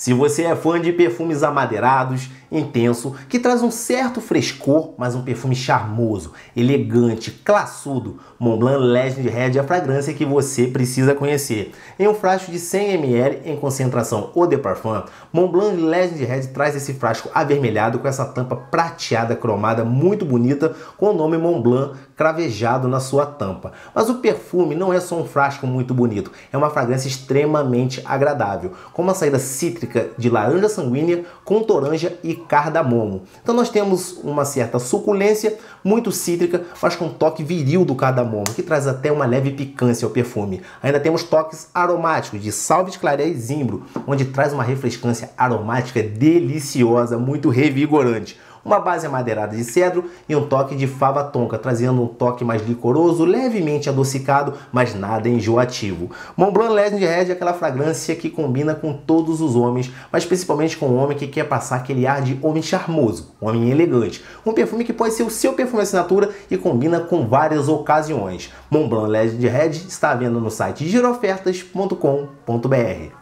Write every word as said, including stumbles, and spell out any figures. Se você é fã de perfumes amadeirados, intenso, que traz um certo frescor, mas um perfume charmoso, elegante, classudo, Montblanc Legend Red é a fragrância que você precisa conhecer. Em um frasco de cem mililitros em concentração Eau de Parfum, Montblanc Legend Red traz esse frasco avermelhado com essa tampa prateada cromada muito bonita com o nome Montblanc cravejado na sua tampa. Mas o perfume não é só um frasco muito bonito, é uma fragrância extremamente agradável, com uma saída cítrica de laranja sanguínea com toranja e cardamomo. Então nós temos uma certa suculência, muito cítrica, mas com um toque viril do cardamomo, que traz até uma leve picância ao perfume. Ainda temos toques aromáticos de salvia de clareia e zimbro, onde traz uma refrescância aromática deliciosa, muito revigorante. Uma base amadeirada de cedro e um toque de fava tonka, trazendo um toque mais licoroso, levemente adocicado, mas nada enjoativo. Montblanc Legend Red é aquela fragrância que combina com todos os homens, mas principalmente com o homem que quer passar aquele ar de homem charmoso, homem elegante. Um perfume que pode ser o seu perfume assinatura e combina com várias ocasiões. Montblanc Legend Red está à venda no site giraofertas ponto com ponto br.